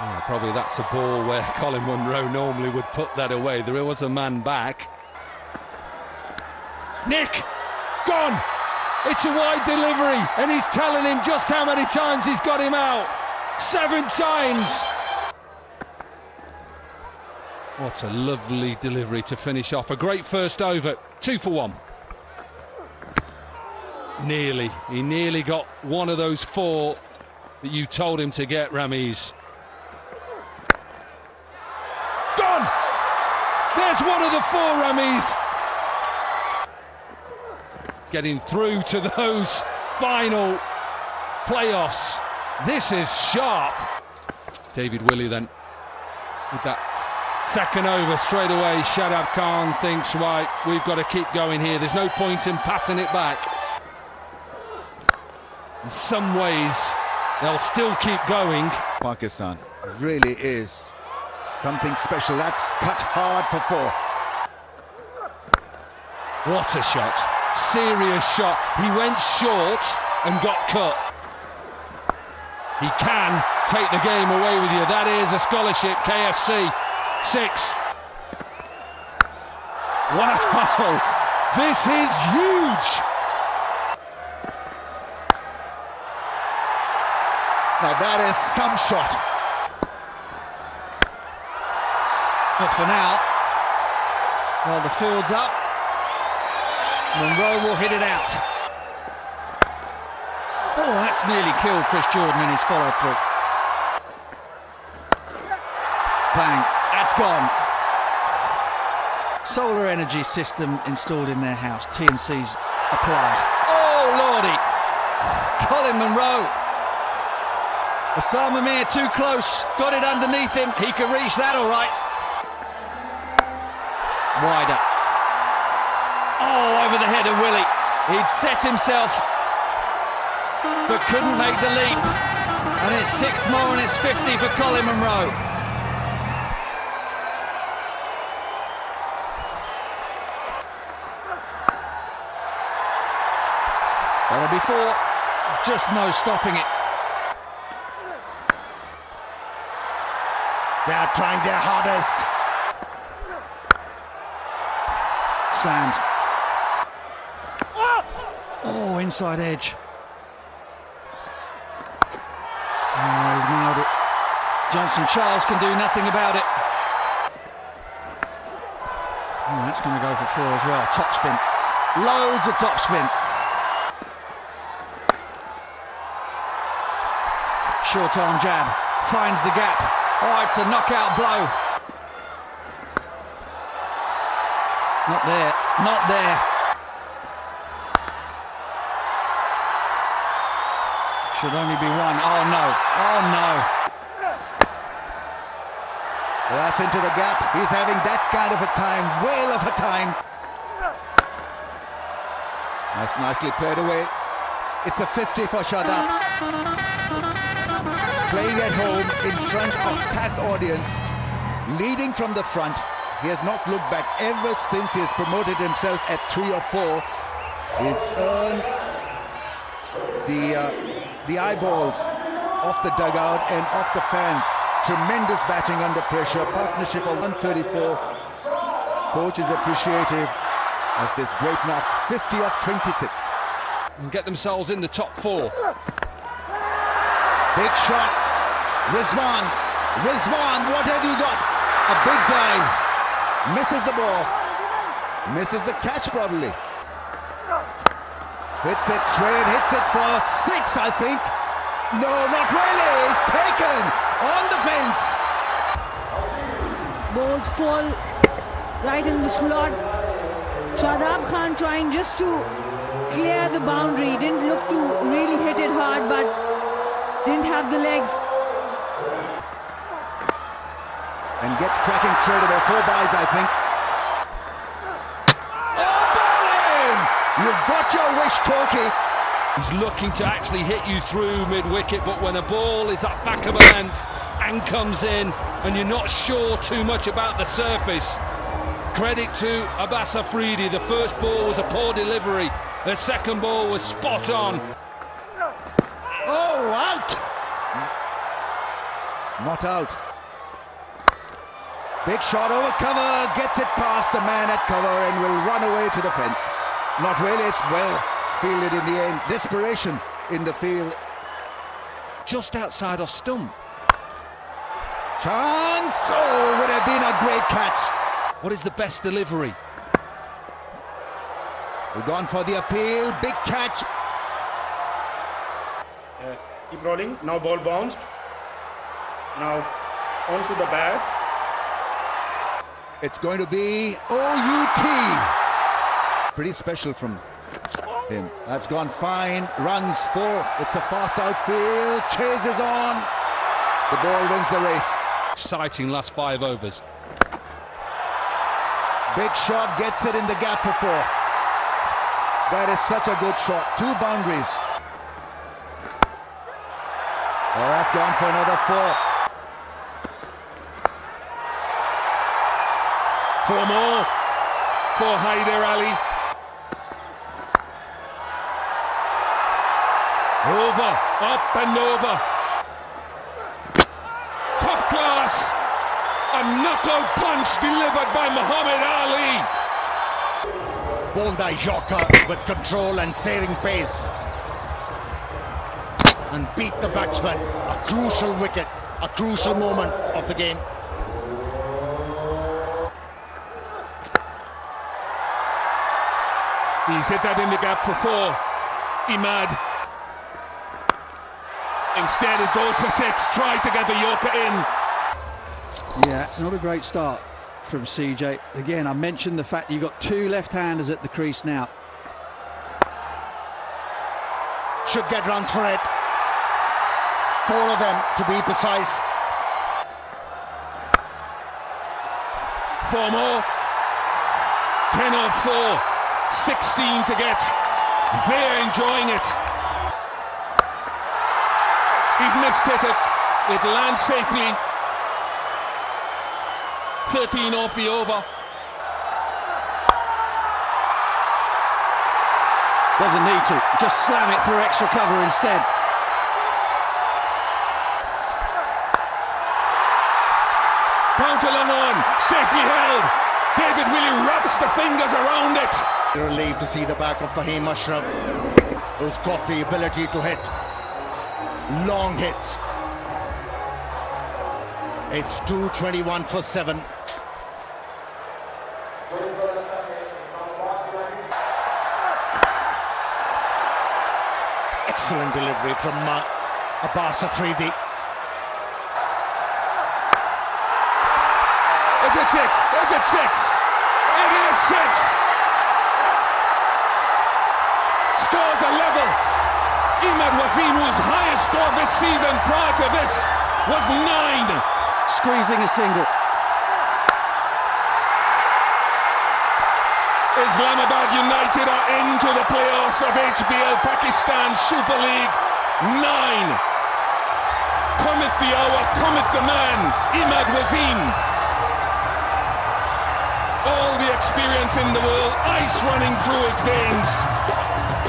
Yeah, probably that's a ball where Colin Munro normally would put that away. There was a man back. Nick! Gone! It's a wide delivery, and he's telling him just how many times he's got him out. 7 times! What a lovely delivery to finish off. A great first over. 2 for 1. Nearly. He nearly got one of those 4 that you told him to get, Ramiz. Gone! There's one of the 4, Ramiz. Getting through to those final playoffs. This is sharp. David Willey then with that second over straight away. Shadab Khan thinks, right, we've got to keep going here. There's no point in patting it back. In some ways, they'll still keep going. Pakistan really is something special. That's cut hard for 4. What a shot. Serious shot. He went short and got cut. He can take the game away with you. That is a scholarship. KFC. 6. Wow, this is huge. Now that is some shot. But for now, well, the field's up. Munro will hit it out. Oh, that's nearly killed Chris Jordan in his follow-through. Bang. That's gone. Solar energy system installed in their house. TNC's applied. Oh, lordy. Colin Munro. Usama Mir too close. Got it underneath him. He can reach that all right. Wider. Oh, over the head of Willey. He'd set himself, but couldn't make the leap. And it's 6 more and it's 50 for Colin Munro. Well, before, just no stopping it. They are trying their hardest. Slammed. Oh, inside edge. Oh, he's nailed it. Johnson Charles can do nothing about it. Oh, that's going to go for 4 as well. Top spin. Loads of top spin. Short arm jab, finds the gap. Oh, it's a knockout blow. Not there, not there. Should only be 1. Oh no, oh no. Well, that's into the gap. He's having that kind of a time, whale of a time. That's nicely played away. It's a 50 for Shadab. Playing at home in front of packed audience, leading from the front. He has not looked back ever since he has promoted himself at 3 or 4. He's earned the eyeballs off the dugout and off the fans. Tremendous batting under pressure, partnership of 134. Coach is appreciative of this great knock. 50 off 26. And get themselves in the top 4. Big shot, Rizwan. Rizwan, what have you got? A big dive. Misses the ball. Misses the catch probably. Hits it straight, hits it for 6, I think. No, not really. It's taken on the fence. Balls fall right in the slot. Shadab Khan trying just to clear the boundary. Didn't look to really hit it hard, but didn't have the legs. And gets cracking straight away. 4 buys, I think. Oh, bowling! You've got your wish, Corky. He's looking to actually hit you through mid-wicket, but when a ball is at back of a length and comes in, and you're not sure too much about the surface. Credit to Abbas Afridi. The first ball was a poor delivery. The second ball was spot on. Out. Not out. Big shot over cover, gets it past the man at cover and will run away to the fence. Not really, it's well fielded in the end. Desperation in the field. Just outside of stump. Chance! Oh, would have been a great catch. What is the best delivery? We've gone for the appeal, big catch. Keep rolling, now ball bounced. Now onto the bat. It's going to be O-U-T. Pretty special from him. That's gone fine. Runs for. It's a fast outfield. Chases on. The ball wins the race. Exciting last 5 overs. Big shot gets it in the gap for 4. That is such a good shot. 2 boundaries. Oh, that's gone for another 4. 4 more for Haider Ali. Over, up and over. Top class. A knockout punch delivered by Muhammad Ali. Bowled by Yorker with control and searing pace. And beat the batsman. A crucial wicket, a crucial moment of the game. He's hit that in the gap for 4. Imad. Instead it goes for 6. Try to get the Yorker in. Yeah, it's not a great start from CJ. Again, I mentioned the fact you've got 2 left-handers at the crease now. Should get runs for it. 4 of them, to be precise. 4 more. 10 off 4. 16 to get. They're enjoying it. He's missed it. It lands safely. 13 off the over. Doesn't need to. Just slam it through extra cover instead. Counter long on. Safely held. David Willey wraps the fingers around it. Relieved to see the back of Fahim Ashraf, who's got the ability to hit long hits. It's 221 for 7. Excellent delivery from Abbas Afridi. Is it 6? Is it 6? It is 6! Scores a level. Imad Wazim, whose highest score this season prior to this was 9. Squeezing a single. Islamabad United are into the playoffs of HBL Pakistan Super League. 9. Cometh the hour, cometh the man, Imad Wazim. All the experience in the world, ice running through his veins.